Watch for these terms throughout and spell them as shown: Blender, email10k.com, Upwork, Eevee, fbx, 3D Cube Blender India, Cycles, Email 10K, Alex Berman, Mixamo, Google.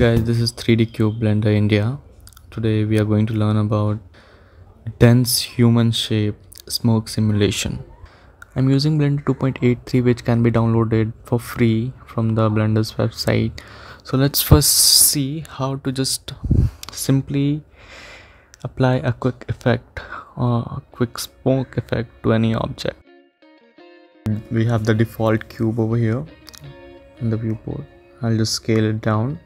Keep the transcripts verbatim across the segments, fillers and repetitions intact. guys, this is three D Cube Blender India. Today we are going to learn about dense human shape smoke simulation. I'm using Blender two point eight three, which can be downloaded for free from the Blender's website. So let's first see how to just simply apply a quick effect or a quick smoke effect to any object. We have the default cube over here in the viewport. I'll just scale it down.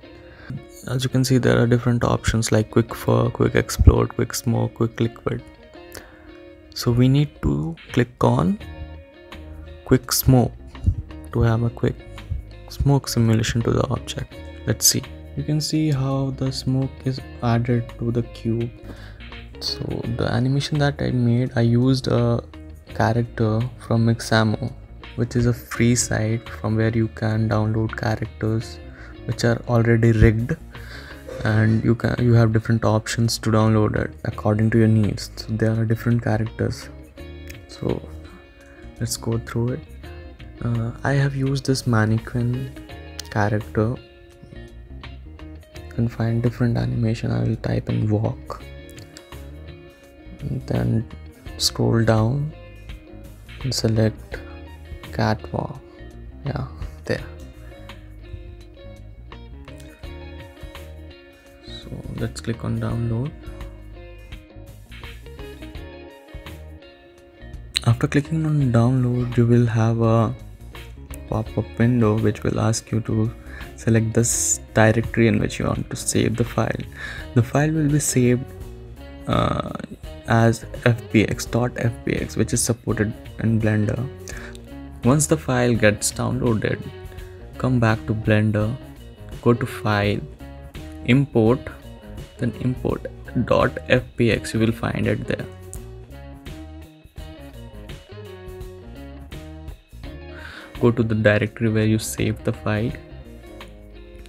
As you can see, there are different options like quick fur, quick explode, quick smoke, quick liquid. So we need to click on quick smoke to have a quick smoke simulation to the object. Let's see. You can see how the smoke is added to the cube. So the animation that I made, I used a character from Mixamo, which is a free site from where you can download characters which are already rigged, and you can you have different options to download it according to your needs. So there are different characters, so let's go through it. uh, I have used this mannequin character. You can find different animation. I will type in walk and then scroll down and select catwalk. Yeah, there. So let's click on download. After clicking on download, you will have a pop-up window which will ask you to select this directory in which you want to save the file. The file will be saved uh, as f b x dot f b x, which is supported in Blender. Once the file gets downloaded, come back to Blender, go to File, Import, then import .fbx. You will find it there. Go to the directory where you saved the file,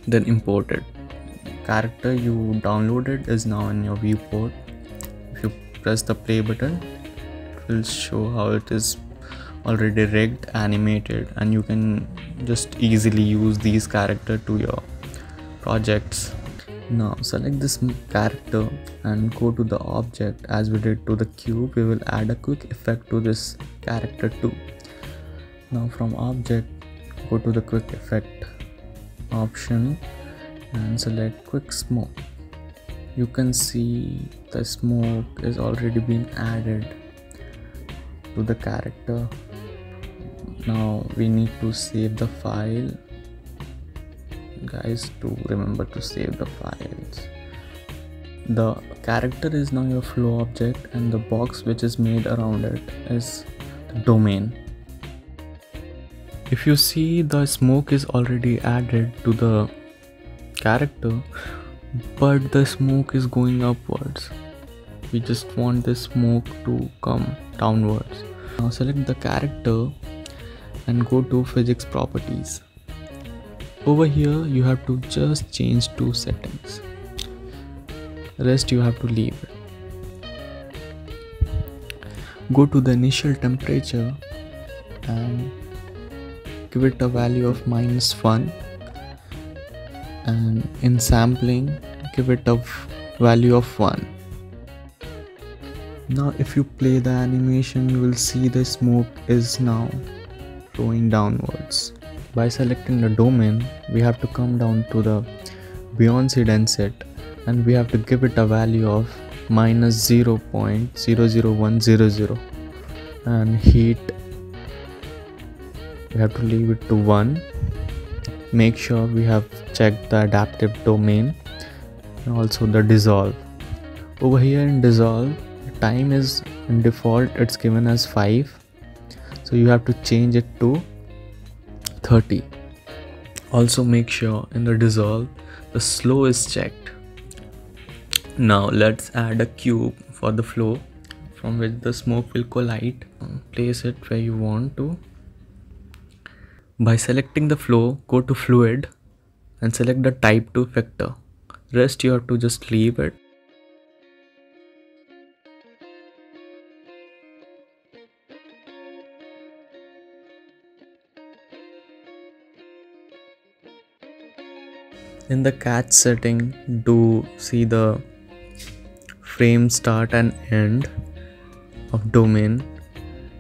then import it. Character you downloaded is now in your viewport. If you press the play button, it will show how it is already rigged, animated, and you can just easily use these character to your projects. Now select this character and go to the object. As we did to the cube, we will add a quick effect to this character too. Now from object, go to the quick effect option and select quick smoke. You can see the smoke is already been added to the character. Now we need to save the file, guys. To remember to save the files. The character is now your flow object, and the box which is made around it is the domain. If you see, the smoke is already added to the character, but the smoke is going upwards. We just want the smoke to come downwards. Now select the character and go to physics properties. Over here you have to just change two settings, rest you have to leave it. Go to the initial temperature and give it a value of minus one, and in sampling give it a value of one. Now if you play the animation, you will see the smoke is now flowing downwards. By selecting the domain, we have to come down to the Beyond Denset, and we have to give it a value of minus zero point zero zero one zero zero, and heat we have to leave it to one. Make sure we have checked the adaptive domain and also the dissolve. Over here in dissolve, time is in default, it's given as five, so you have to change it to thirty. Also make sure in the dissolve the slow is checked. Now let's add a cube for the flow from which the smoke will collide. Place it where you want to. By selecting the flow, go to fluid and select the type to vector. Rest you have to just leave it. in the catch setting, do see the frame start and end of domain,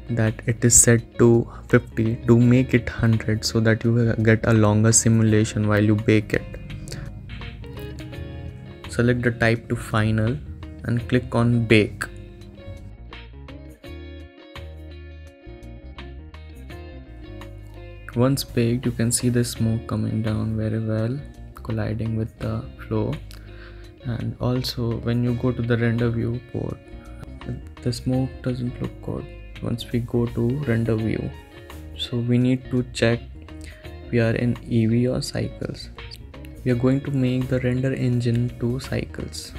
that it is set to fifty. Do make it one hundred so that you get a longer simulation while you bake it. Select the type to final and click on bake. Once baked, you can see the smoke coming down very well, colliding with the flow. And also when you go to the render view port, the smoke doesn't look good. Once we go to render view, so we need to check we are in Eevee or Cycles. We are going to make the render engine to Cycles.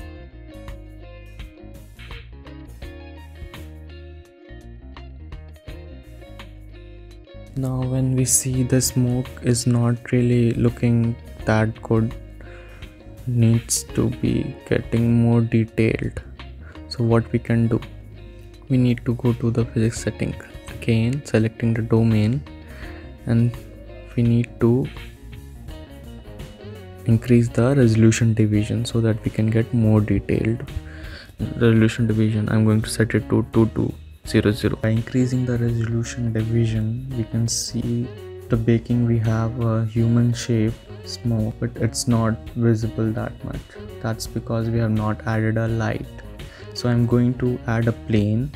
Now when we see the smoke is not really looking that good, needs to be getting more detailed. So what we can do, we need to go to the physics setting again, selecting the domain, and we need to increase the resolution division so that we can get more detailed resolution division. I'm going to set it to two two zero zero. By increasing the resolution division, we can see the baking. We have a human shape smoke, but it's not visible that much. That's because we have not added a light. So I'm going to add a plane,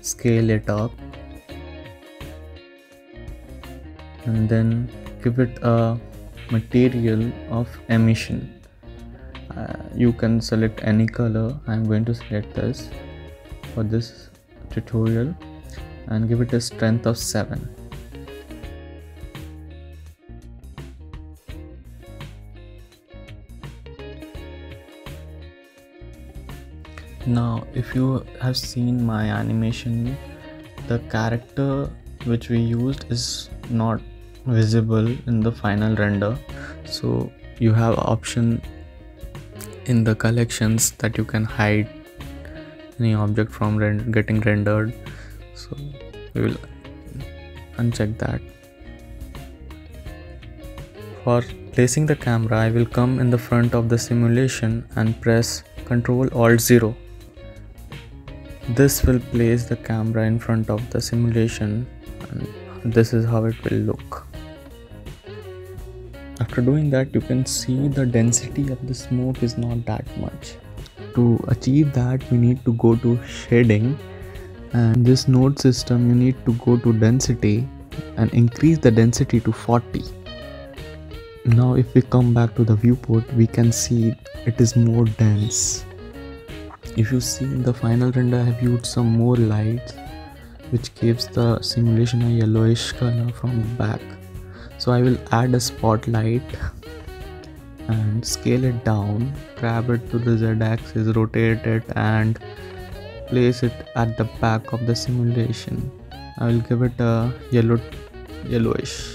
scale it up, and then give it a material of emission. Uh, you can select any color. I'm going to select this for this tutorial and give it a strength of seven. Now if you have seen my animation, the character which we used is not visible in the final render, so you have option in the collections that you can hide any object from rend- getting rendered, so we will uncheck that. For placing the camera, I will come in the front of the simulation and press control alt zero. This will place the camera in front of the simulation, and this is how it will look. After doing that, you can see the density of the smoke is not that much. To achieve that, we need to go to shading, and this node system you need to go to density and increase the density to forty. Now if we come back to the viewport, we can see it is more dense. If you see in the final render, I have used some more lights, which gives the simulation a yellowish color from the back. So I will add a spotlight and scale it down, grab it to the z-axis, rotate it and place it at the back of the simulation. I will give it a yellow, yellowish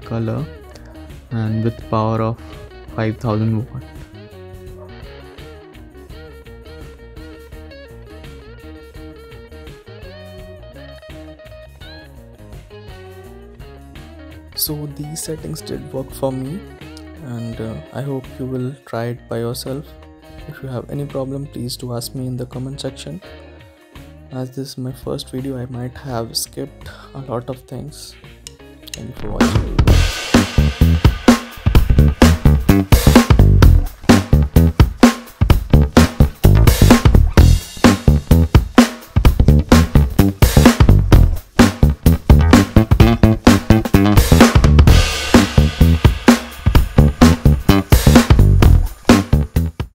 color and with power of five thousand watt. So these settings did work for me, and uh, I hope you will try it by yourself. If you have any problem, please do ask me in the comment section. As this is my first video, I might have skipped a lot of things. Thank you for watching.